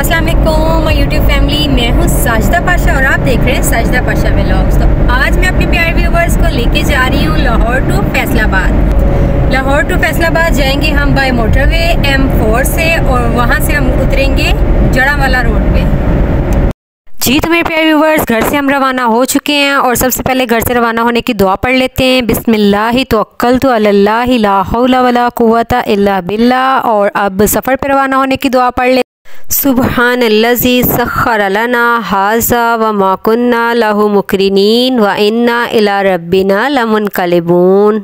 अस्सलामुअलैकुम YouTube family, मैं हूँ साजिदा पाशा और आप देख रहे हैं साजिदा पाशा व्लॉग्स। तो आज मैं अपने प्यारे व्यूवर्स को लेके जा रही हूँ लाहौर टू फैसलाबाद। लाहौर टू फैसलाबाद जाएंगे हम बाय मोटरवे M4 से और वहाँ से हम उतरेंगे जड़ावाला रोड पे। जी तो मेरे प्यारे व्यूवर्स, घर से हम रवाना हो चुके हैं और सबसे पहले घर से रवाना होने की दुआ पढ़ लेते हैं। बिस्मिल्लाहि तवक्कलतु अलल्लाहि ला हौला वला कुव्वता इल्ला बिल्लाह। और अब सफ़र पर रवाना होने की दुआ पढ़ लेते हैं। सुब्हानल्लज़ी सख्खर लना हाज़ा व मा कुन्ना लहू मुकरिनीन व इन्ना इला रब्बिना लमुनक़लिबून।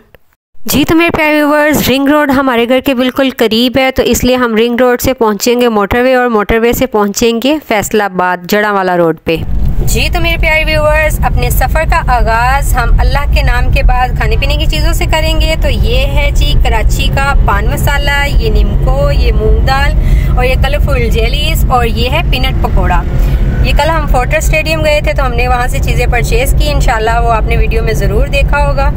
जी तो मेरे प्यारे व्यूवर्स, रिंग रोड हमारे घर के बिल्कुल करीब है, तो इसलिए हम रिंग रोड से पहुंचेंगे मोटरवे और मोटरवे से पहुंचेंगे फैसलाबाद जड़ावाला रोड पे। जी तो मेरे प्यारे व्यूवर्स, अपने सफ़र का आगाज़ हम अल्लाह के नाम के बाद खाने पीने की चीज़ों से करेंगे। तो ये है जी कराची का पान मसाला, ये नीमको, ये मूंग दाल और ये कलरफुल जेलीस और ये है पीनट पकौड़ा। ये कल हम फोर्टर स्टेडियम गए थे तो हमने वहाँ से चीज़ें परचेज़ की, इंशाल्लाह वो आपने वीडियो में ज़रूर देखा होगा।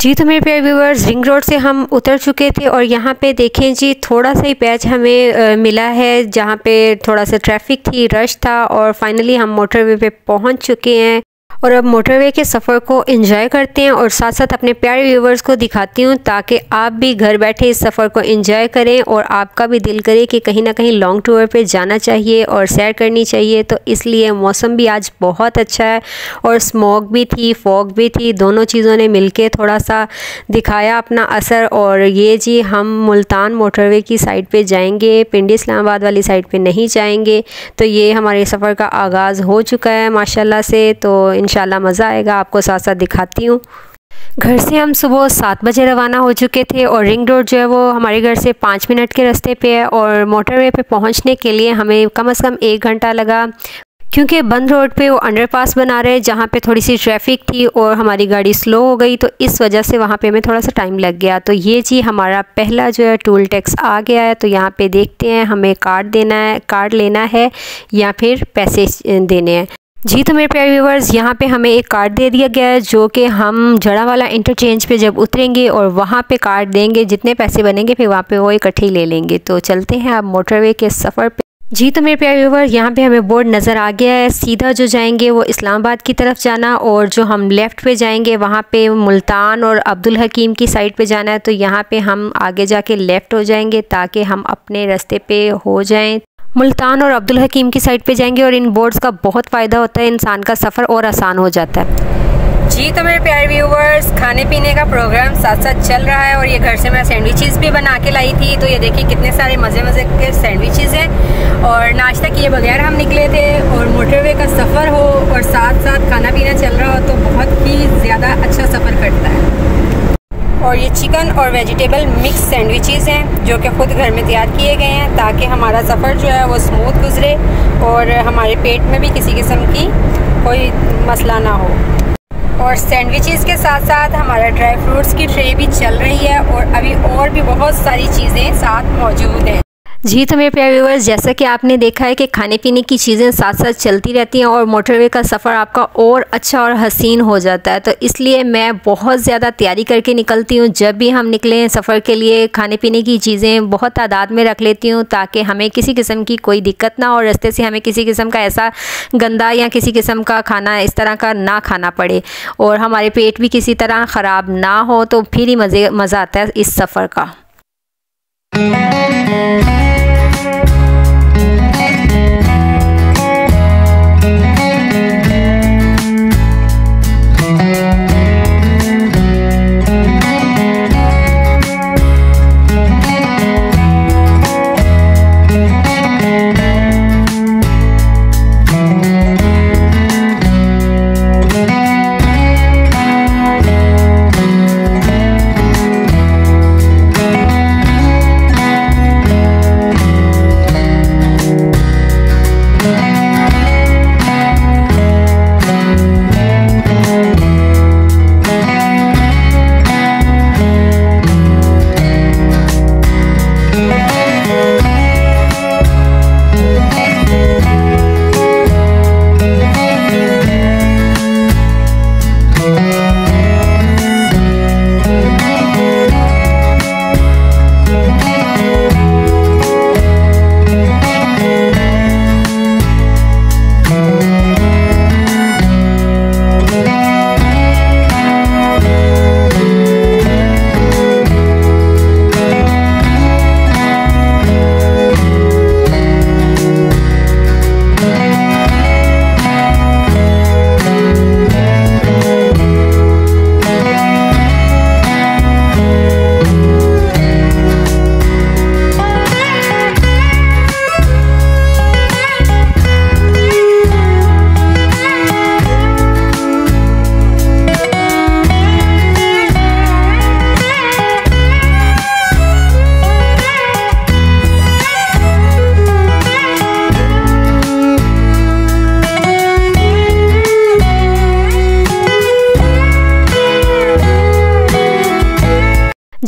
जी तो मेरे प्यारे व्यूवर्स, रिंग रोड से हम उतर चुके थे और यहाँ पे देखें जी थोड़ा सा ही पैच हमें मिला है जहाँ पे थोड़ा सा ट्रैफिक थी, रश था और फाइनली हम मोटरवे पे पहुँच चुके हैं। और अब मोटरवे के सफ़र को एंजॉय करते हैं और साथ साथ अपने प्यारे व्यूवर्स को दिखाती हूँ ताकि आप भी घर बैठे इस सफ़र को एंजॉय करें और आपका भी दिल करे कि कहीं ना कहीं लॉन्ग टूर पे जाना चाहिए और सैर करनी चाहिए। तो इसलिए मौसम भी आज बहुत अच्छा है और स्मॉग भी थी, फॉग भी थी, दोनों चीज़ों ने मिलके थोड़ा सा दिखाया अपना असर। और ये जी हम मुल्तान मोटरवे की साइड पर जाएँगे, पिंडी इस्लामाबाद वाली साइड पर नहीं जाएँगे। तो ये हमारे सफ़र का आगाज़ हो चुका है माशाल्लाह से, तो इंशाल्लाह मज़ा आएगा, आपको साथ साथ दिखाती हूँ। घर से हम सुबह 7 बजे रवाना हो चुके थे और रिंग रोड जो है वो हमारे घर से 5 मिनट के रास्ते पे है और मोटरवे पे पहुँचने के लिए हमें कम से कम 1 घंटा लगा क्योंकि बंद रोड पे वो अंडरपास बना रहे जहाँ पे थोड़ी सी ट्रैफिक थी और हमारी गाड़ी स्लो हो गई, तो इस वजह से वहाँ पे हमें थोड़ा सा टाइम लग गया। तो ये जी हमारा पहला जो है टोल टैक्स आ गया है। तो यहाँ पे देखते हैं हमें कार्ड लेना है या फिर पैसे देने हैं। जी तो मेरे प्यारे व्यूवर्स, यहाँ पे हमें एक कार्ड दे दिया गया है जो कि हम जड़ावाला इंटरचेंज पे जब उतरेंगे और वहाँ पे कार्ड देंगे, जितने पैसे बनेंगे फिर वहाँ पे वो इकट्ठे ले लेंगे। तो चलते हैं अब मोटरवे के सफ़र पे। जी तो मेरे प्यारे व्यूवर्स, यहाँ पे हमें बोर्ड नज़र आ गया है, सीधा जो जाएंगे वो इस्लामाबाद की तरफ जाना और जो हम लेफ़्ट पे जाएंगे वहाँ पे मुल्तान और अब्दुल हकीम की साइड पे जाना है। तो यहाँ पे हम आगे जाके लेफ़्ट हो जाएंगे ताकि हम अपने रास्ते पे हो जाएं। मुल्तान और अब्दुल हकीम की साइड पे जाएंगे और इन बोर्ड्स का बहुत फ़ायदा होता है, इंसान का सफ़र और आसान हो जाता है। जी तो मेरे प्यारे व्यूवर्स, खाने पीने का प्रोग्राम साथ साथ चल रहा है और ये घर से मैं सैंडविचेस भी बना के लाई थी। तो ये देखिए कितने सारे मज़े के सैंडविचेस हैं और नाश्ता किए बगैर हम निकले थे। और मोटरवे का सफ़र हो और साथ साथ खाना पीना चल रहा हो तो बहुत ही ज़्यादा अच्छा सफ़र कटता है। और ये चिकन और वेजिटेबल मिक्स सैंडविचेस हैं जो कि ख़ुद घर में तैयार किए गए हैं ताकि हमारा सफ़र जो है वो स्मूथ गुजरे और हमारे पेट में भी किसी किस्म की कोई मसला ना हो। और सैंडविचेस के साथ साथ हमारा ड्राई फ्रूट्स की ट्रे भी चल रही है और अभी और भी बहुत सारी चीज़ें साथ मौजूद हैं। जी तो मेरे प्यारे व्यूअर्स, जैसा कि आपने देखा है कि खाने पीने की चीज़ें साथ साथ चलती रहती हैं और मोटरवे का सफ़र आपका और अच्छा और हसीन हो जाता है। तो इसलिए मैं बहुत ज़्यादा तैयारी करके निकलती हूँ, जब भी हम निकलें सफ़र के लिए खाने पीने की चीज़ें बहुत तादाद में रख लेती हूँ ताकि हमें किसी किस्म की कोई दिक्कत ना हो और रास्ते से हमें किसी किस्म का ऐसा गंदा या किसी किस्म का खाना इस तरह का ना खाना पड़े और हमारे पेट भी किसी तरह ख़राब ना हो। तो फिर ही मज़ा आता है इस सफ़र का।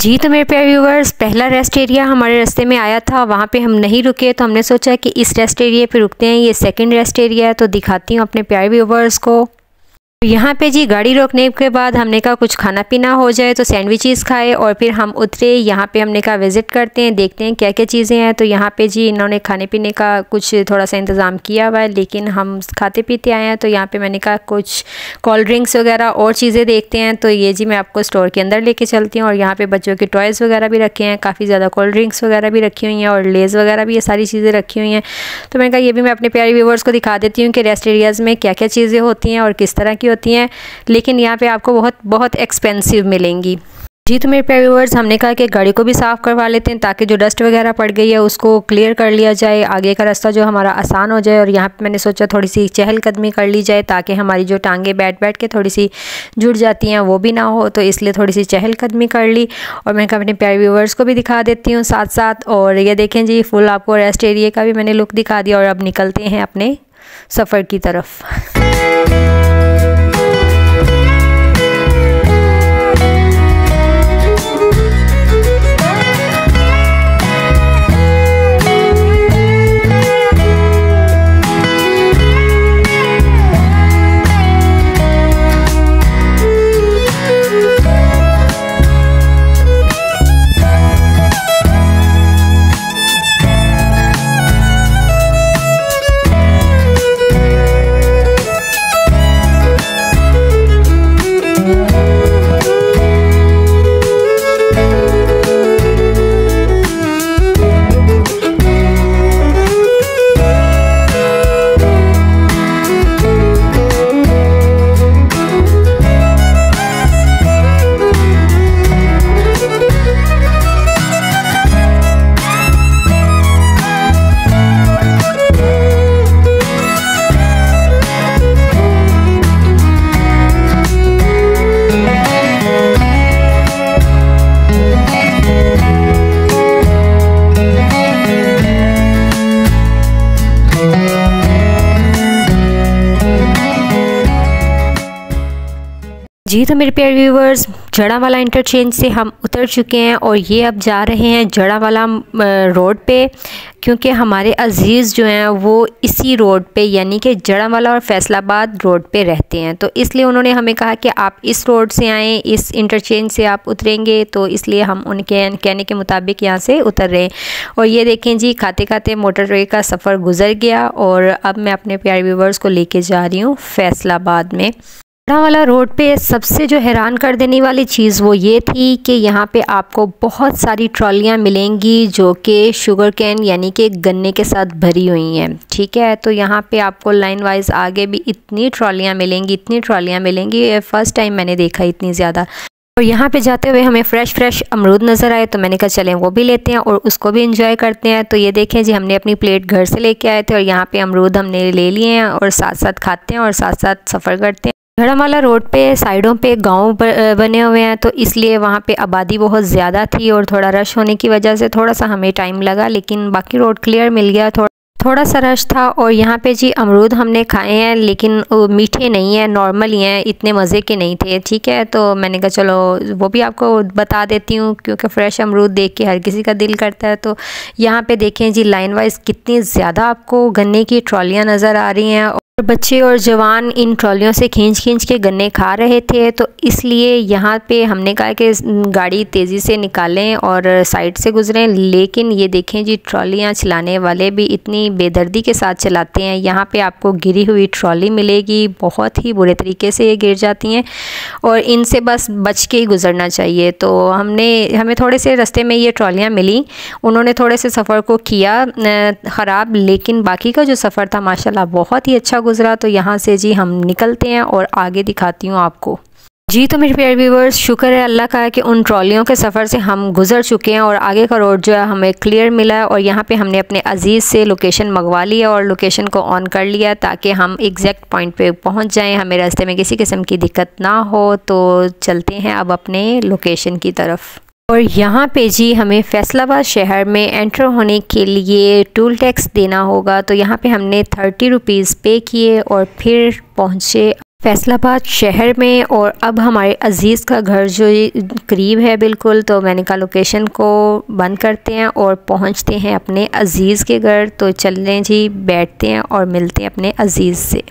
जी तो मेरे प्यारे व्यूवर्स, पहला रेस्ट एरिया हमारे रास्ते में आया था, वहाँ पे हम नहीं रुके तो हमने सोचा कि इस रेस्ट एरिया पे रुकते हैं। ये सेकंड रेस्ट एरिया है तो दिखाती हूँ अपने प्यारे व्यूवर्स को। यहाँ पे जी गाड़ी रोकने के बाद हमने कहा कुछ खाना पीना हो जाए तो सैंडविचेस खाए और फिर हम उतरे। यहाँ पे हमने कहा विज़िट करते हैं, देखते हैं क्या क्या चीज़ें हैं। तो यहाँ पे जी इन्होंने खाने पीने का कुछ थोड़ा सा इंतज़ाम किया हुआ है, लेकिन हम खाते पीते आए हैं। तो यहाँ पे मैंने कहा कुछ कोल्ड ड्रिंक्स वगैरह और चीज़ें देखते हैं। तो ये जी मैं आपको स्टोर के अंदर लेके चलती हूँ और यहाँ पर बच्चों के टॉयज़ वगैरह भी रखे हैं, काफ़ी ज़्यादा कोल्ड ड्रिंक्स वगैरह भी रखी हुई हैं और लेज़ वगैरह भी, ये सारी चीज़ें रखी हुई हैं। तो मैंने कहा ये भी मैं अपने प्यारे व्यूवर्स को दिखा देती हूँ कि रेस्ट एरियाज़ में क्या क्या चीज़ें होती हैं और किस तरह की होती हैं, लेकिन यहाँ पे आपको बहुत एक्सपेंसिव मिलेंगी। जी तो मेरे प्यारे व्यूअर्स, हमने कहा कि गाड़ी को भी साफ़ करवा लेते हैं ताकि जो डस्ट वगैरह पड़ गई है उसको क्लियर कर लिया जाए, आगे का रास्ता जो हमारा आसान हो जाए। और यहाँ पे मैंने सोचा थोड़ी सी चहलकदमी कर ली जाए ताकि हमारी जो टांगे बैठ के थोड़ी सी जुड़ जाती हैं वो भी ना हो, तो इसलिए थोड़ी सी चहलकदमी कर ली। और मैंने कहा अपने प्यारे व्यूअर्स को भी दिखा देती हूँ साथ साथ। और ये देखें जी, फुल आपको रेस्ट एरिया का भी मैंने लुक दिखा दिया और अब निकलते हैं अपने सफ़र की तरफ। जी तो मेरे प्यारे व्यूवर्स, जड़ावाला इंटरचेंज से हम उतर चुके हैं और ये अब जा रहे हैं जड़ावाला रोड पे, क्योंकि हमारे अजीज़ जो हैं वो इसी रोड पे यानी कि जड़ावाला और फैसलाबाद रोड पे रहते हैं। तो इसलिए उन्होंने हमें कहा कि आप इस रोड से आएँ, इस इंटरचेंज से आप उतरेंगे, तो इसलिए हम उनके कहने के मुताबिक यहाँ से उतर रहे हैं। और ये देखें जी, खाते खाते मोटरवे का सफ़र गुजर गया और अब मैं अपने प्यारे व्यूवर्स को लेके जा रही हूँ फैसलाबाद में। जड़ावाला रोड पे सबसे जो हैरान कर देने वाली चीज़ वो ये थी कि यहाँ पे आपको बहुत सारी ट्रॉलियाँ मिलेंगी जो कि शुगर कैन यानी कि गन्ने के साथ भरी हुई हैं, ठीक है। तो यहाँ पे आपको लाइन वाइज आगे भी इतनी ट्रॉलियाँ मिलेंगी, ये फर्स्ट टाइम मैंने देखा इतनी ज़्यादा। और यहाँ पे जाते हुए हमें फ्रेश अमरूद नज़र आए तो मैंने कहा चलें वो भी लेते हैं और उसको भी एंजॉय करते हैं। तो ये देखें जी, हमने अपनी प्लेट घर से लेके आए थे और यहाँ पे अमरूद हमने ले लिए हैं और साथ साथ खाते हैं और साथ साथ सफ़र करते हैं। जड़ावाला रोड पे साइडों पे गांव बने हुए हैं तो इसलिए वहाँ पे आबादी बहुत ज़्यादा थी और थोड़ा रश होने की वजह से थोड़ा सा हमें टाइम लगा, लेकिन बाकी रोड क्लियर मिल गया। थोड़ा सा रश था। और यहाँ पे जी अमरूद हमने खाए हैं, लेकिन मीठे नहीं हैं, नॉर्मल ही हैं, इतने मज़े के नहीं थे, ठीक है। तो मैंने कहा चलो वो भी आपको बता देती हूँ, क्योंकि फ़्रेश अमरूद देख के हर किसी का दिल करता है। तो यहाँ पे देखें जी, लाइन वाइज कितनी ज़्यादा आपको गन्ने की ट्रॉलियाँ नज़र आ रही हैं। बच्चे और जवान इन ट्रॉलियों से खींच के गन्ने खा रहे थे। तो इसलिए यहाँ पे हमने कहा कि गाड़ी तेज़ी से निकालें और साइड से गुजरें, लेकिन ये देखें जी, ट्रॉलियाँ चलाने वाले भी इतनी बेदर्दी के साथ चलाते हैं। यहाँ पे आपको गिरी हुई ट्रॉली मिलेगी, बहुत ही बुरे तरीके से ये गिर जाती हैं और इनसे बस बच के ही गुजरना चाहिए। तो हमें थोड़े से रास्ते में ये ट्रॉलियाँ मिली, उन्होंने थोड़े से सफ़र को किया ख़राब, लेकिन बाकी का जो सफ़र था माशाल्लाह बहुत ही अच्छा गुजरा। तो यहाँ से जी हम निकलते हैं और आगे दिखाती हूँ आपको। जी तो मेरे प्यारे व्यूवर्स, शुक्र है अल्लाह का कि उन ट्रॉलियों के सफ़र से हम गुजर चुके हैं और आगे का रोड जो है हमें क्लियर मिला है। और यहाँ पे हमने अपने अजीज़ से लोकेशन मंगवा लिया और लोकेशन को ऑन कर लिया ताकि हम एग्जैक्ट पॉइंट पे पहुँच जाएं, हमें रास्ते में किसी किस्म की दिक्कत ना हो। तो चलते हैं अब अपने लोकेशन की तरफ। और यहाँ पे जी हमें फैसलाबाद शहर में एंटर होने के लिए टोल टैक्स देना होगा। तो यहाँ पे हमने 30 रुपीज़ पे किए और फिर पहुँचे फैसलाबाद शहर में। और अब हमारे अज़ीज़ का घर जो करीब है बिल्कुल, तो मैंने कहा लोकेशन को बंद करते हैं और पहुंचते हैं अपने अज़ीज़ के घर। तो चलें जी, बैठते हैं और मिलते हैं अपने अज़ीज़ से।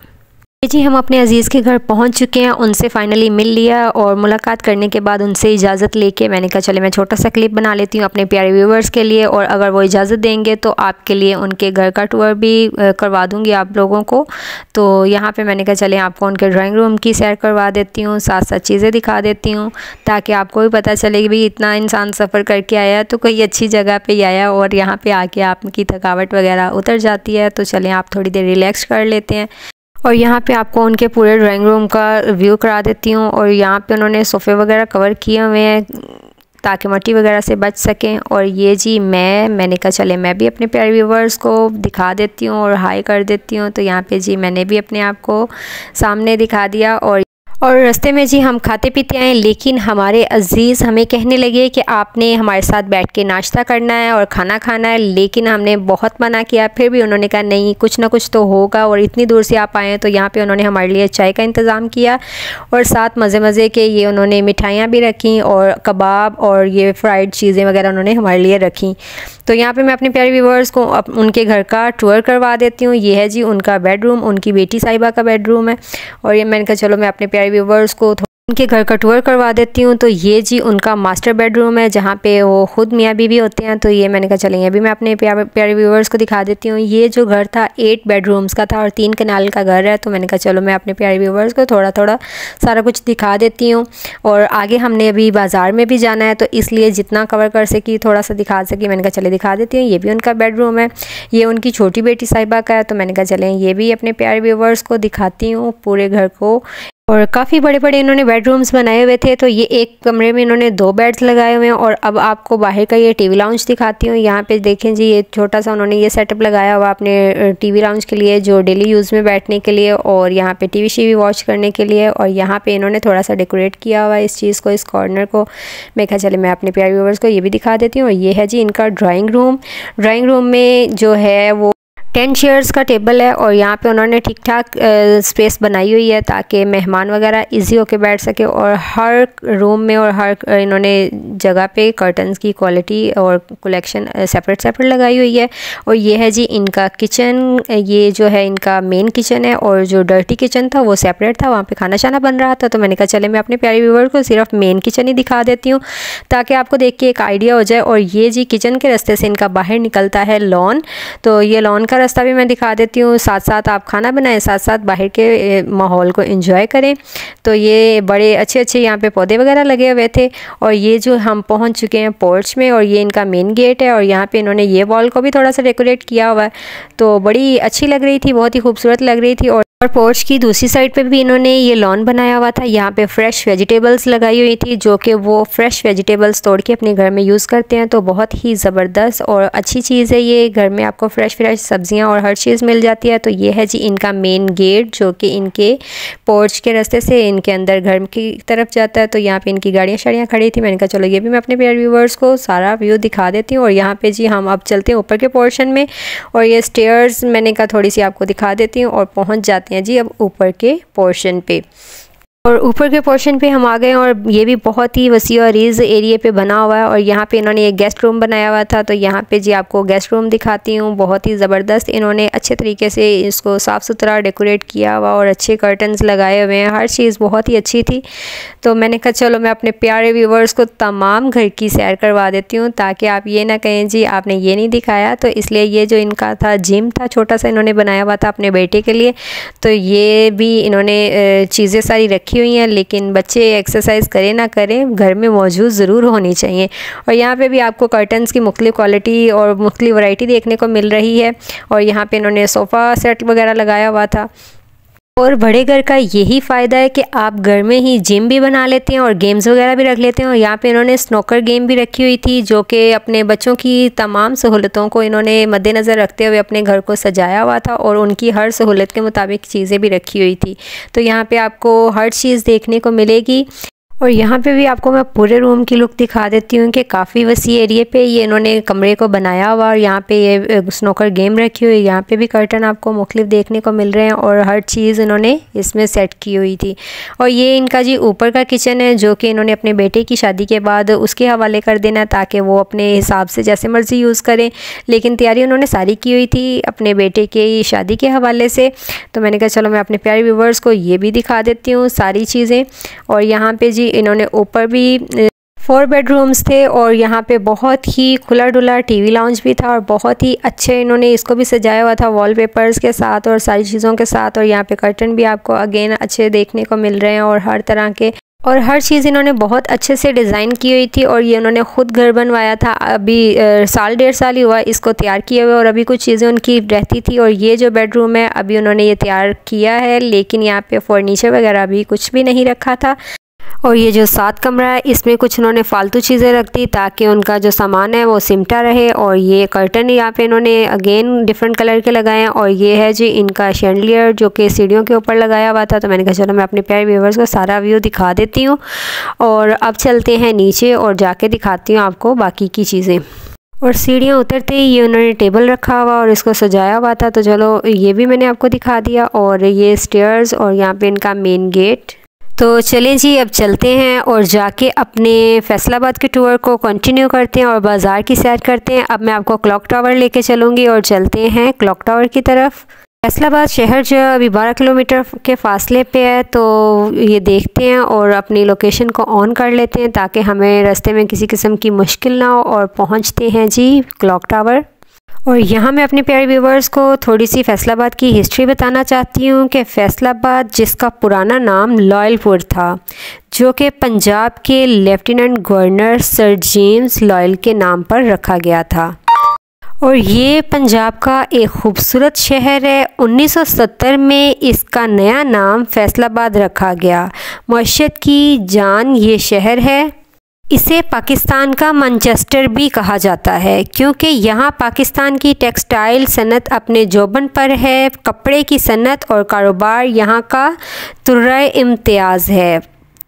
जी हम अपने अज़ीज़ के घर पहुंच चुके हैं, उनसे फ़ाइनली मिल लिया और मुलाकात करने के बाद उनसे इजाज़त लेके मैंने कहा चले मैं छोटा सा क्लिप बना लेती हूं अपने प्यारे व्यूवर्स के लिए, और अगर वो इजाज़त देंगे तो आपके लिए उनके घर का टूर भी करवा दूंगी आप लोगों को। तो यहाँ पे मैंने कहा चले आपको उनके ड्राइंग रूम की सैर करवा देती हूँ, साथ साथ चीज़ें दिखा देती हूँ ताकि आपको भी पता चले कि भाई इतना इंसान सफ़र करके आया तो कोई अच्छी जगह पर आया और यहाँ पर आके आपकी थकावट वगैरह उतर जाती है। तो चलें आप थोड़ी देर रिलैक्स कर लेते हैं और यहाँ पे आपको उनके पूरे ड्राइंग रूम का व्यू करा देती हूँ। और यहाँ पे उन्होंने सोफ़े वगैरह कवर किए हुए हैं ताकि मट्टी वगैरह से बच सकें। और ये जी मैंने कहा चले मैं भी अपने प्यारे व्यूवर्स को दिखा देती हूँ और हाई कर देती हूँ। तो यहाँ पे जी मैंने भी अपने आप को सामने दिखा दिया। और रास्ते में जी हम खाते पीते आए, लेकिन हमारे अज़ीज़ हमें कहने लगे कि आपने हमारे साथ बैठ के नाश्ता करना है और खाना खाना है, लेकिन हमने बहुत मना किया। फिर भी उन्होंने कहा नहीं कुछ ना कुछ तो होगा और इतनी दूर से आप आए हैं। तो यहाँ पे उन्होंने हमारे लिए चाय का इंतज़ाम किया और साथ मज़े के ये उन्होंने मिठाइयाँ भी रखीं और कबाब और ये फ्राइड चीज़ें वगैरह उन्होंने हमारे लिए रखी। तो यहाँ पर मैं अपने प्यारे व्यूवर्स को उनके घर का टूर करवा देती हूँ। ये है जी उनका बेडरूम, उनकी बेटी साहिबा का बेडरूम है। और ये मैंने कहा चलो मैं अपने प्यारे व्यूवर्स को उनके घर का टूर करवा देती हूँ। तो ये जी उनका मास्टर बेडरूम है जहाँ पे वो खुद मियाँ बीवी होते हैं। तो ये मैंने कहा चलें अभी मैं अपने प्यारे व्यूवर्स को दिखा देती हूँ। ये जो घर था 8 बेडरूम्स का था और 3 कनाल का घर है। तो मैंने कहा चलो मैं अपने प्यारे व्यूवर्स को थोड़ा थोड़ा सारा कुछ दिखा देती हूँ। और आगे हमने अभी बाज़ार में भी जाना है तो इसलिए जितना कवर कर सकी थोड़ा सा दिखा सकी मैंने कहा चले दिखा देती हूँ। ये भी उनका बेडरूम है, ये उनकी छोटी बेटी साहिबा का है। तो मैंने कहा चलें ये भी अपने प्यारे व्यूवर्स को दिखाती हूँ पूरे घर को। और काफ़ी बड़े बड़े इन्होंने बेडरूम्स बनाए हुए थे। तो ये एक कमरे में इन्होंने 2 बेड्स लगाए हुए हैं। और अब आपको बाहर का ये टीवी लाउंज दिखाती हूँ। यहाँ पे देखें जी ये छोटा सा उन्होंने ये सेटअप लगाया हुआ अपने टीवी लाउंज के लिए जो डेली यूज़ में बैठने के लिए और यहाँ पे टीवी शीवी वॉच करने के लिए। और यहाँ पर इन्होंने थोड़ा सा डेकोरेट किया हुआ इस चीज़ को, इस कॉर्नर को। मैं कहा चले मैं अपने प्यारे व्यूवर्स को ये भी दिखा देती हूँ। और ये है जी इनका ड्राइंग रूम। ड्राइंग रूम में जो है वो 10 चेयर्स का टेबल है और यहाँ पे उन्होंने ठीक ठाक स्पेस बनाई हुई है ताकि मेहमान वगैरह इजी होके बैठ सके। और हर रूम में और हर इन्होंने जगह पे कर्टन्स की क्वालिटी और कलेक्शन सेपरेट सेपरेट लगाई हुई है। और ये है जी इनका किचन, ये जो है इनका मेन किचन है और जो डर्टी किचन था वो सेपरेट था, वहाँ पर खाना शाना बन रहा था। तो मैंने कहा चले मैं अपने प्यारे व्यूवर को सिर्फ मेन किचन ही दिखा देती हूँ ताकि आपको देख के एक आइडिया हो जाए। और ये जी किचन के रास्ते से इनका बाहर निकलता है लॉन, तो ये लॉन का रास्ता भी मैं दिखा देती हूँ। साथ साथ आप खाना बनाएं, साथ साथ बाहर के माहौल को एंजॉय करें। तो ये बड़े अच्छे अच्छे यहाँ पे पौधे वगैरह लगे हुए थे। और ये जो हम पहुँच चुके हैं पोर्च में और ये इनका मेन गेट है। और यहाँ पे इन्होंने ये वॉल को भी थोड़ा सा डेकोरेट किया हुआ है तो बड़ी अच्छी लग रही थी, बहुत ही खूबसूरत लग रही थी। और पोर्च की दूसरी साइड पे भी इन्होंने ये लॉन बनाया हुआ था। यहाँ पे फ्रेश वेजिटेबल्स लगाई हुई थी जो कि वो फ्रेश वेजिटेबल्स तोड़ के अपने घर में यूज़ करते हैं। तो बहुत ही ज़बरदस्त और अच्छी चीज़ है ये, घर में आपको फ्रेश फ्रेश सब्जियाँ और हर चीज़ मिल जाती है। तो ये है जी इनका मेन गेट जो कि इनके पोर्च के रास्ते से इनके अंदर घर की तरफ जाता है। तो यहाँ पर इनकी गाड़ियाँ शाड़ियाँ खड़ी थी। मैंने कहा चलो ये भी मैं अपने प्यारे व्यूवर्स को सारा व्यू दिखा देती हूँ। और यहाँ पर जी हम अब चलते हैं ऊपर के पोर्शन में। और ये स्टेयर्स मैंने कहा थोड़ी सी आपको दिखा देती हूँ और पहुँच जाते जी अब ऊपर के पोर्शन पे। और ऊपर के पोर्शन पे हम आ गए और ये भी बहुत ही वसी और रीज एरिया पे बना हुआ है। और यहाँ पे इन्होंने एक गेस्ट रूम बनाया हुआ था। तो यहाँ पे जी आपको गेस्ट रूम दिखाती हूँ, बहुत ही ज़बरदस्त इन्होंने अच्छे तरीके से इसको साफ़ सुथरा डेकोरेट किया हुआ और अच्छे कर्टन्स लगाए हुए हैं, हर चीज़ बहुत ही अच्छी थी। तो मैंने कहा चलो मैं अपने प्यारे व्यूवर्स को तमाम घर की सैर करवा देती हूँ ताकि आप ये ना कहें जी आपने ये नहीं दिखाया। तो इसलिए ये जो इनका था जिम था छोटा सा इन्होंने बनाया हुआ था अपने बेटे के लिए। तो ये भी इन्होंने चीज़ें सारी रखी हुई हैं, लेकिन बच्चे एक्सरसाइज करें ना करें घर में मौजूद ज़रूर होनी चाहिए। और यहाँ पे भी आपको कर्टन्स की मुख्तलिफ क्वालिटी और मुख्तलिफ वैरायटी देखने को मिल रही है। और यहाँ पे इन्होंने सोफ़ा सेट वगैरह लगाया हुआ था। और बड़े घर का यही फ़ायदा है कि आप घर में ही जिम भी बना लेते हैं और गेम्स वगैरह भी रख लेते हैं। और यहाँ पे इन्होंने स्नोकर गेम भी रखी हुई थी जो कि अपने बच्चों की तमाम सहूलतों को इन्होंने मद्देनज़र रखते हुए अपने घर को सजाया हुआ था और उनकी हर सहूलत के मुताबिक चीज़ें भी रखी हुई थी। तो यहाँ पे आपको हर चीज़ देखने को मिलेगी। और यहाँ पे भी आपको मैं पूरे रूम की लुक दिखा देती हूँ कि काफ़ी वसी एरिया पे ये इन्होंने कमरे को बनाया हुआ और यहाँ पे ये स्नोकर गेम रखी हुई। यहाँ पे भी कर्टन आपको मुख्तलिफ देखने को मिल रहे हैं और हर चीज़ इन्होंने इसमें सेट की हुई थी। और ये इनका जी ऊपर का किचन है जो कि इन्होंने अपने बेटे की शादी के बाद उसके हवाले कर देना ताकि वो अपने हिसाब से जैसे मर्ज़ी यूज़ करें, लेकिन तैयारी उन्होंने सारी की हुई थी अपने बेटे की शादी के हवाले से। तो मैंने कहा चलो मैं अपने प्यारे व्यूवर्स को ये भी दिखा देती हूँ सारी चीज़ें। और यहाँ पे जी इन्होंने ऊपर भी 4 बेडरूम्स थे और यहाँ पे बहुत ही खुला डुला टीवी लाउंज भी था और बहुत ही अच्छे इन्होंने इसको भी सजाया हुआ था वॉलपेपर्स के साथ और सारी चीज़ों के साथ। और यहाँ पे कर्टन भी आपको अगेन अच्छे देखने को मिल रहे हैं और हर तरह के और हर चीज़ इन्होंने बहुत अच्छे से डिज़ाइन की हुई थी। और ये उन्होंने ख़ुद घर बनवाया था, अभी साल 1.5 साल ही हुआ इसको तैयार किए हुए और अभी कुछ चीज़ें उनकी रहती थी। और ये जो बेडरूम है अभी उन्होंने ये तैयार किया है, लेकिन यहाँ पे फर्नीचर वगैरह अभी कुछ भी नहीं रखा था। और ये जो 7 कमरा है इसमें कुछ इन्होंने फ़ालतू चीज़ें रख दी ताकि उनका जो सामान है वो सिमटा रहे। और ये कर्टन यहाँ पे इन्होंने अगेन डिफरेंट कलर के लगाए हैं। और ये है जी इनका शैंडलियर जो कि सीढ़ियों के ऊपर लगाया हुआ था। तो मैंने कहा चलो मैं अपने प्यारे व्यूवर्स को सारा व्यू दिखा देती हूँ। और अब चलते हैं नीचे और जाके दिखाती हूँ आपको बाकी की चीज़ें। और सीढ़ियाँ उतरते ही ये उन्होंने टेबल रखा हुआ और इसको सजाया हुआ था, तो चलो ये भी मैंने आपको दिखा दिया। और ये स्टेयर्स और यहाँ पर इनका मेन गेट। तो चलें जी अब चलते हैं और जाके अपने फैसलाबाद के टूर को कंटिन्यू करते हैं और बाज़ार की सैर करते हैं। अब मैं आपको क्लॉक टावर लेके चलूँगी और चलते हैं क्लॉक टावर की तरफ। फैसलाबाद शहर जो अभी 12 किलोमीटर के फासले पे है, तो ये देखते हैं और अपनी लोकेशन को ऑन कर लेते हैं ताकि हमें रास्ते में किसी किस्म की मुश्किल ना हो। और पहुँचते हैं जी क्लॉक टावर। और यहाँ मैं अपने प्यारे व्यूवर्स को थोड़ी सी फैसलाबाद की हिस्ट्री बताना चाहती हूँ कि फैसलाबाद जिसका पुराना नाम लॉयलपुर था, जो कि पंजाब के lieutenant governor sir James Lyall के नाम पर रखा गया था। और ये पंजाब का एक खूबसूरत शहर है। 1970 में इसका नया नाम फैसलाबाद रखा गया। मईशत की जान ये शहर है। इसे पाकिस्तान का मैनचेस्टर भी कहा जाता है क्योंकि यहाँ पाकिस्तान की टेक्सटाइल सनत अपने जोबन पर है। कपड़े की सनत और कारोबार यहाँ का तुर्रे इम्तियाज़ है।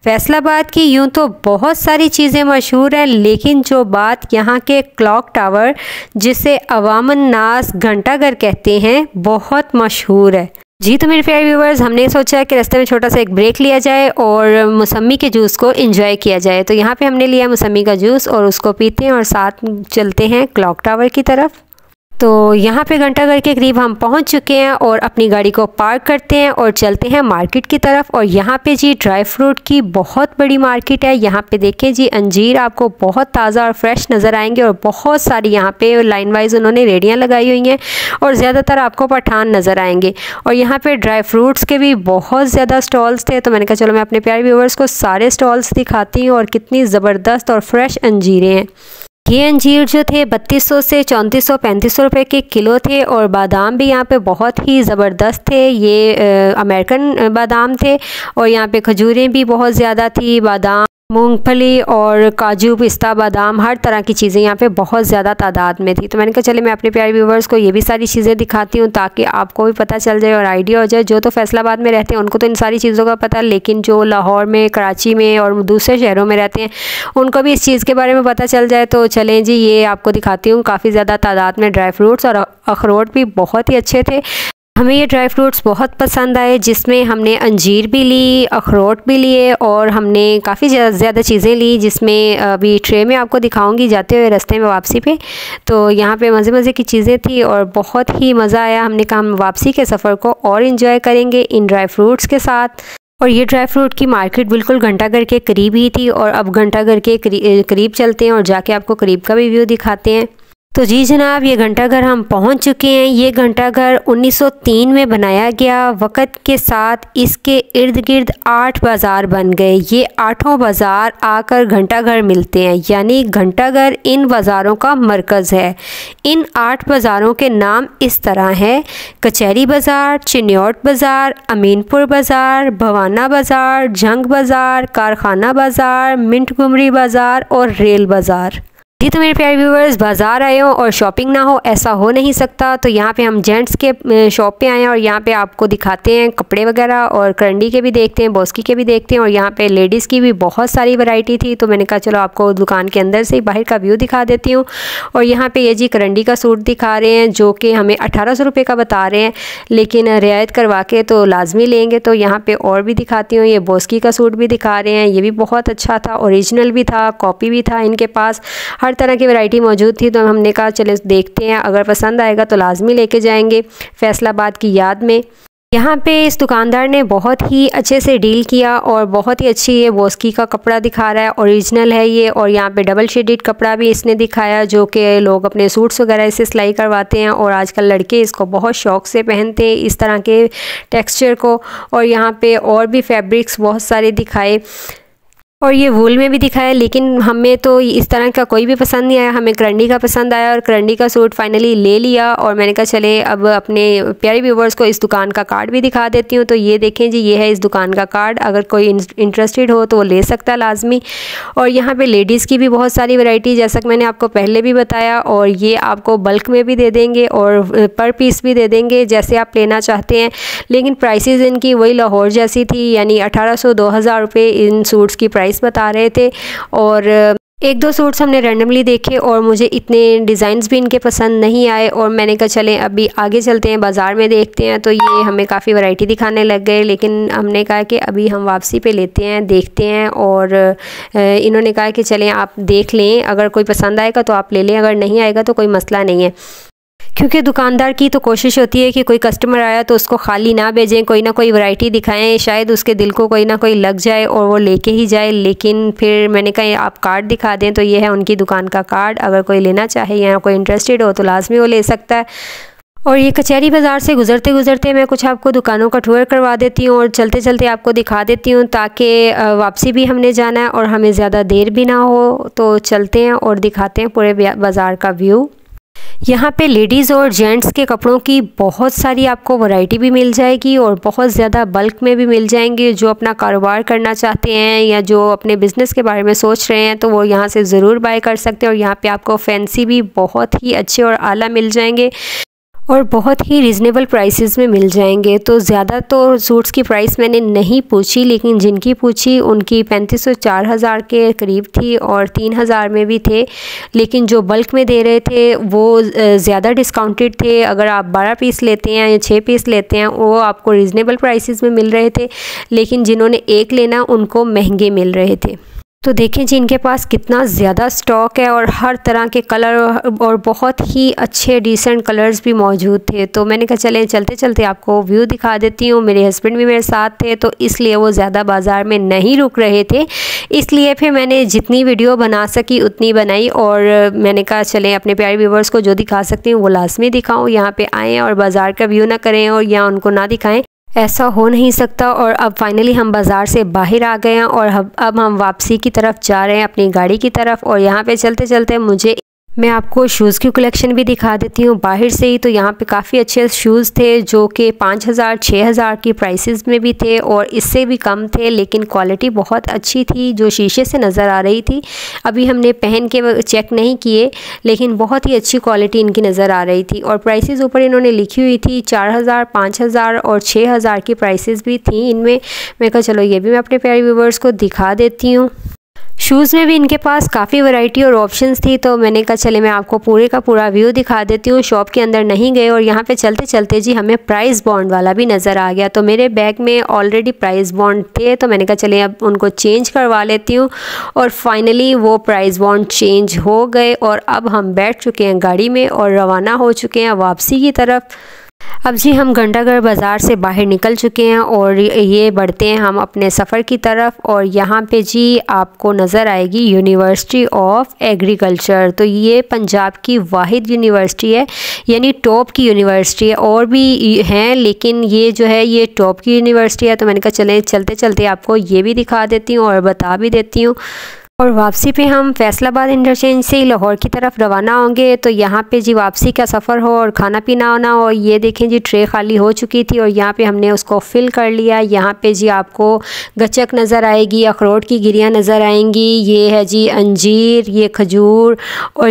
फैसलाबाद की यूँ तो बहुत सारी चीज़ें मशहूर हैं, लेकिन जो बात यहाँ के क्लॉक टावर जिसे अवामन नास घंटा घर कहते हैं बहुत मशहूर है जी। तो मेरे प्यारे व्यूवर्स, हमने सोचा कि रास्ते में छोटा सा एक ब्रेक लिया जाए और मौसमी के जूस को एंजॉय किया जाए। तो यहाँ पे हमने लिया मौसमी का जूस और उसको पीते हैं और साथ चलते हैं क्लॉक टावर की तरफ। तो यहाँ पे घंटाघर के करीब हम पहुँच चुके हैं और अपनी गाड़ी को पार्क करते हैं और चलते हैं मार्केट की तरफ। और यहाँ पे जी ड्राई फ्रूट की बहुत बड़ी मार्केट है। यहाँ पे देखें जी अंजीर आपको बहुत ताज़ा और फ्रेश नज़र आएंगे और बहुत सारी यहाँ पे लाइन वाइज उन्होंने रेडियाँ लगाई हुई हैं और ज़्यादातर आपको पठान नज़र आएंगे। और यहाँ पर ड्राई फ्रूट्स के भी बहुत ज़्यादा स्टॉल्स थे, तो मैंने कहा चलो मैं अपने प्यारे व्यूवर्स को सारे स्टॉल्स दिखाती हूँ। और कितनी ज़बरदस्त और फ्रेश अंजीरें हैं। ये अंजीर जो थे 3200 से 3400 3500 रुपए के किलो थे। और बादाम भी यहाँ पे बहुत ही ज़बरदस्त थे, ये अमेरिकन बादाम थे। और यहाँ पे खजूरें भी बहुत ज़्यादा थी, बादाम, मूंगफली और काजू, पिस्ता, बादाम, हर तरह की चीज़ें यहाँ पे बहुत ज़्यादा तादाद में थी। तो मैंने कहा चले मैं अपने प्यारे व्यूवर्स को ये भी सारी चीज़ें दिखाती हूँ ताकि आपको भी पता चल जाए और आइडिया हो जाए। जो तो फैसलाबाद में रहते हैं उनको तो इन सारी चीज़ों का पता, लेकिन जो लाहौर में, कराची में और दूसरे शहरों में रहते हैं उनको भी इस चीज़ के बारे में पता चल जाए। तो चलें जी ये आपको दिखाती हूँ। काफ़ी ज़्यादा तादाद में ड्राई फ्रूट्स और अखरोट भी बहुत ही अच्छे थे। हमें ये ड्राई फ्रूट्स बहुत पसंद आए, जिसमें हमने अंजीर भी ली, अखरोट भी लिए और हमने काफ़ी ज़्यादा चीज़ें ली, जिसमें अभी ट्रे में आपको दिखाऊंगी जाते हुए रास्ते में वापसी पे। तो यहाँ पे मज़े की चीज़ें थी और बहुत ही मज़ा आया। हमने कहा हम वापसी के सफ़र को और इन्जॉय करेंगे इन ड्राई फ्रूट्स के साथ। और ये ड्राई फ्रूट की मार्केट बिल्कुल घंटाघर के करीब ही थी। और अब घंटाघर के करीब चलते हैं और जाके आपको करीब का भी व्यू दिखाते हैं। तो जी जनाब, ये घंटाघर हम पहुंच चुके हैं। ये घंटाघर 1903 में बनाया गया। वक़्त के साथ इसके इर्द गिर्द 8 बाज़ार बन गए। ये 8 बाज़ार आकर घंटाघर मिलते हैं, यानी घंटाघर इन बाज़ारों का मरकज़ है। इन 8 बाज़ारों के नाम इस तरह हैं: कचहरी बाज़ार, चिन्योट बाज़ार, अमीनपुर बाज़ार, भवाना बाज़ार, जंग बाज़ार, कारखाना बाज़ार, मिंट गुमरी बाज़ार और रेल बाज़ार। जी तो मेरे प्यारे व्यूवर्स, बाज़ार आए हो और शॉपिंग ना हो ऐसा हो नहीं सकता। तो यहाँ पे हम जेंट्स के शॉप पे आए हैं और यहाँ पे आपको दिखाते हैं कपड़े वगैरह, और करंडी के भी देखते हैं, बॉस्की के भी देखते हैं, और यहाँ पे लेडीज़ की भी बहुत सारी वैरायटी थी। तो मैंने कहा चलो आपको दुकान के अंदर से ही बाहर का व्यू दिखा देती हूँ। और यहाँ पर ये जी करंडी का सूट दिखा रहे हैं जो कि हमें 1800 रुपये का बता रहे हैं, लेकिन रियायत करवा के तो लाजमी लेंगे। तो यहाँ पर और भी दिखाती हूँ, ये बॉस्की का सूट भी दिखा रहे हैं, ये भी बहुत अच्छा था, ओरिजिनल भी था, कॉपी भी था, इनके पास हर तरह की वैरायटी मौजूद थी। तो हमने कहा चले देखते हैं, अगर पसंद आएगा तो लाजमी लेके जाएंगे फैसलाबाद की याद में। यहाँ पे इस दुकानदार ने बहुत ही अच्छे से डील किया और बहुत ही अच्छी ये बॉस्की का कपड़ा दिखा रहा है, ओरिजिनल है ये। और यहाँ पे डबल शेडेड कपड़ा भी इसने दिखाया जो कि लोग अपने सूट्स वगैरह इससे सिलाई करवाते हैं, और आजकल लड़के इसको बहुत शौक से पहनते हैं इस तरह के टेक्स्चर को। और यहाँ पर और भी फैब्रिक्स बहुत सारे दिखाए, और ये वूल में भी दिखाया, लेकिन हमें तो इस तरह का कोई भी पसंद नहीं आया, हमें करंडी का पसंद आया। और करंडी का सूट फाइनली ले लिया, और मैंने कहा चले अब अपने प्यारे व्यूवर्स को इस दुकान का कार्ड भी दिखा देती हूँ। तो ये देखें जी, ये है इस दुकान का कार्ड, अगर कोई इंटरेस्टेड हो तो वो ले सकता है लाजमी। और यहाँ पे लेडीज़ की भी बहुत सारी वैरायटी, जैसा कि मैंने आपको पहले भी बताया, और ये आपको बल्क में भी दे देंगे और पर पीस भी दे देंगे जैसे आप लेना चाहते हैं। लेकिन प्राइसेस इनकी वही लाहौर जैसी थी, यानी 1800-2000 रुपये इन सूट्स की प्राइस बता रहे थे। और एक दो सूट्स हमने रैंडमली देखे और मुझे इतने डिज़ाइंस भी इनके पसंद नहीं आए, और मैंने कहा चलें अभी आगे चलते हैं बाज़ार में देखते हैं। तो ये हमें काफ़ी वैरायटी दिखाने लग गए, लेकिन हमने कहा कि अभी हम वापसी पे लेते हैं, देखते हैं। और इन्होंने कहा कि चलें आप देख लें, अगर कोई पसंद आएगा तो आप ले लें, अगर नहीं आएगा तो कोई मसला नहीं है। क्योंकि दुकानदार की तो कोशिश होती है कि कोई कस्टमर आया तो उसको खाली ना भेजें, कोई ना कोई वैरायटी दिखाएं, शायद उसके दिल को कोई ना कोई लग जाए और वो लेके ही जाए। लेकिन फिर मैंने कहा आप कार्ड दिखा दें, तो ये है उनकी दुकान का कार्ड, अगर कोई लेना चाहे या कोई इंटरेस्टेड हो तो लाजमी वो ले सकता है। और ये कचहरी बाज़ार से गुज़रते गुज़रते मैं कुछ आपको दुकानों का टूर करवा देती हूँ और चलते चलते आपको दिखा देती हूँ, ताकि वापसी भी हमने जाना है और हमें ज़्यादा देर भी ना हो। तो चलते हैं और दिखाते हैं पूरे बाज़ार का व्यू। यहाँ पे लेडीज़ और जेंट्स के कपड़ों की बहुत सारी आपको वैरायटी भी मिल जाएगी और बहुत ज़्यादा बल्क में भी मिल जाएंगे। जो अपना कारोबार करना चाहते हैं या जो अपने बिज़नेस के बारे में सोच रहे हैं तो वो यहाँ से ज़रूर बाय कर सकते हैं। और यहाँ पे आपको फैंसी भी बहुत ही अच्छे और आला मिल जाएंगे और बहुत ही रिजनेबल प्राइसेस में मिल जाएंगे। तो ज़्यादा तो सूट्स की प्राइस मैंने नहीं पूछी, लेकिन जिनकी पूछी उनकी 3500-4000 के करीब थी और 3000 में भी थे। लेकिन जो बल्क में दे रहे थे वो ज़्यादा डिस्काउंटेड थे, अगर आप 12 पीस लेते हैं या 6 पीस लेते हैं वो आपको रिजनेबल प्राइसेस में मिल रहे थे, लेकिन जिन्होंने एक लेना उनको महंगे मिल रहे थे। तो देखें जी इनके पास कितना ज़्यादा स्टॉक है और हर तरह के कलर और बहुत ही अच्छे डिसेंट कलर्स भी मौजूद थे। तो मैंने कहा चलें चलते चलते आपको व्यू दिखा देती हूँ। मेरे हस्बैंड भी मेरे साथ थे तो इसलिए वो ज़्यादा बाज़ार में नहीं रुक रहे थे, इसलिए फिर मैंने जितनी वीडियो बना सकी उतनी बनाई। और मैंने कहा चलें अपने प्यारे व्यूवर्स को जो दिखा सकती हूँ वो लाजमी दिखाऊँ, यहाँ पर आएँ और बाज़ार का व्यू ना करें और यहाँ उनको ना दिखाएँ, ऐसा हो नहीं सकता। और अब फाइनली हम बाज़ार से बाहर आ गए हैं और अब हम वापसी की तरफ जा रहे हैं अपनी गाड़ी की तरफ। और यहाँ पे चलते चलते मैं आपको शूज़ की कलेक्शन भी दिखा देती हूँ बाहर से ही। तो यहाँ पे काफ़ी अच्छे शूज़ थे जो कि 5000-6000 की प्राइसेस में भी थे और इससे भी कम थे, लेकिन क्वालिटी बहुत अच्छी थी जो शीशे से नज़र आ रही थी। अभी हमने पहन के चेक नहीं किए, लेकिन बहुत ही अच्छी क्वालिटी इनकी नज़र आ रही थी। और प्राइसेस ऊपर इन्होंने लिखी हुई थी, 4000, 5000 और 6000 की प्राइसेस भी थी इनमें। मैं कहा चलो ये भी मैं अपने प्यारे व्यूवर्स को दिखा देती हूँ। शूज़ में भी इनके पास काफ़ी वैरायटी और ऑप्शंस थी, तो मैंने कहा चले मैं आपको पूरे का पूरा व्यू दिखा देती हूँ, शॉप के अंदर नहीं गए। और यहाँ पे चलते चलते जी हमें प्राइस बॉन्ड वाला भी नज़र आ गया। तो मेरे बैग में ऑलरेडी प्राइस बॉन्ड थे, तो मैंने कहा चले अब उनको चेंज करवा लेती हूँ। और फाइनली वो प्राइस बॉन्ड चेंज हो गए और अब हम बैठ चुके हैं गाड़ी में और रवाना हो चुके हैं वापसी की तरफ। अब जी हम गंडागढ़ बाज़ार से बाहर निकल चुके हैं और ये बढ़ते हैं हम अपने सफ़र की तरफ। और यहाँ पे जी आपको नज़र आएगी यूनिवर्सिटी ऑफ एग्रीकल्चर। तो ये पंजाब की वाहिद यूनिवर्सिटी है, यानी टॉप की यूनिवर्सिटी है, और भी हैं लेकिन ये जो है ये टॉप की यूनिवर्सिटी है। तो मैंने कहा चलें चलते चलते आपको ये भी दिखा देती हूँ और बता भी देती हूँ। और वापसी पे हम फैसलाबाद इंटरचेंज से लाहौर की तरफ रवाना होंगे। तो यहाँ पे जी वापसी का सफ़र हो और खाना पीना होना हो। और ये देखें जी ट्रे खाली हो चुकी थी और यहाँ पे हमने उसको फ़िल कर लिया। यहाँ पे जी आपको गचक नज़र आएगी, अखरोट की गिरियाँ नज़र आएंगी, ये है जी अंजीर, ये खजूर और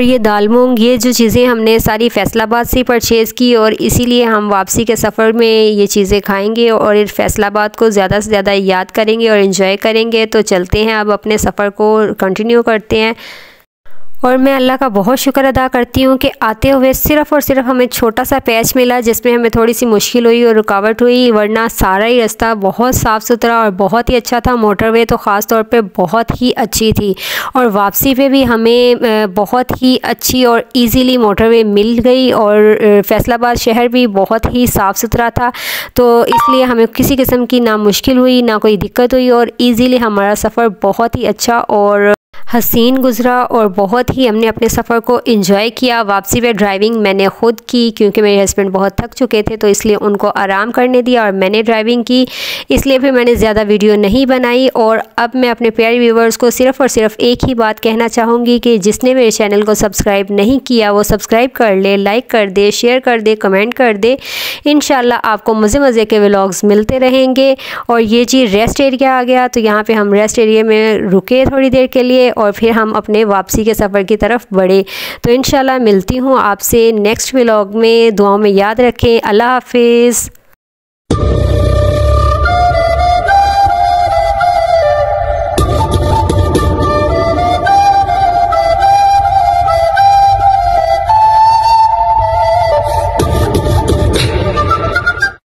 ये दाल मूंग। ये जो चीज़ें हमने सारी फैसलाबाद से परचेज़ की और इसीलिए हम वापसी के सफ़र में ये चीज़ें खाएंगे और फैसलाबाद को ज़्यादा से ज़्यादा याद करेंगे और इन्जॉय करेंगे। तो चलते हैं अब अपने सफ़र को कंटिन्यू करते हैं। और मैं अल्लाह का बहुत शुक्र अदा करती हूँ कि आते हुए सिर्फ़ और सिर्फ हमें छोटा सा पैच मिला जिसमें हमें थोड़ी सी मुश्किल हुई और रुकावट हुई, वरना सारा ही रास्ता बहुत साफ़ सुथरा और बहुत ही अच्छा था। मोटरवे तो ख़ास तौर पे बहुत ही अच्छी थी और वापसी पे भी हमें बहुत ही अच्छी और ईज़िली मोटरवे मिल गई और फैसलाबाद शहर भी बहुत ही साफ़ सुथरा था। तो इसलिए हमें किसी किस्म की ना मुश्किल हुई ना कोई दिक्कत हुई और ईज़िली हमारा सफ़र बहुत ही अच्छा और हसीन गुज़रा और बहुत ही हमने अपने सफ़र को एंजॉय किया। वापसी पे ड्राइविंग मैंने ख़ुद की क्योंकि मेरे हस्बैंड बहुत थक चुके थे तो इसलिए उनको आराम करने दिया और मैंने ड्राइविंग की, इसलिए फिर मैंने ज़्यादा वीडियो नहीं बनाई। और अब मैं अपने प्यारे व्यूवर्स को सिर्फ़ और सिर्फ एक ही बात कहना चाहूँगी कि जिसने मेरे चैनल को सब्सक्राइब नहीं किया वो सब्सक्राइब कर ले, लाइक कर दे, शेयर कर दे, कमेंट कर दे। इंशाल्लाह आपको मज़े के व्लॉग्स मिलते रहेंगे। और ये जी रेस्ट एरिया आ गया तो यहाँ पर हम रेस्ट एरिया में रुके थोड़ी देर के लिए और फिर हम अपने वापसी के सफ़र की तरफ बढ़े। तो इंशाल्लाह मिलती हूँ आपसे नेक्स्ट व्लॉग में। दुआओं में याद रखें। अल्लाह हाफिज़।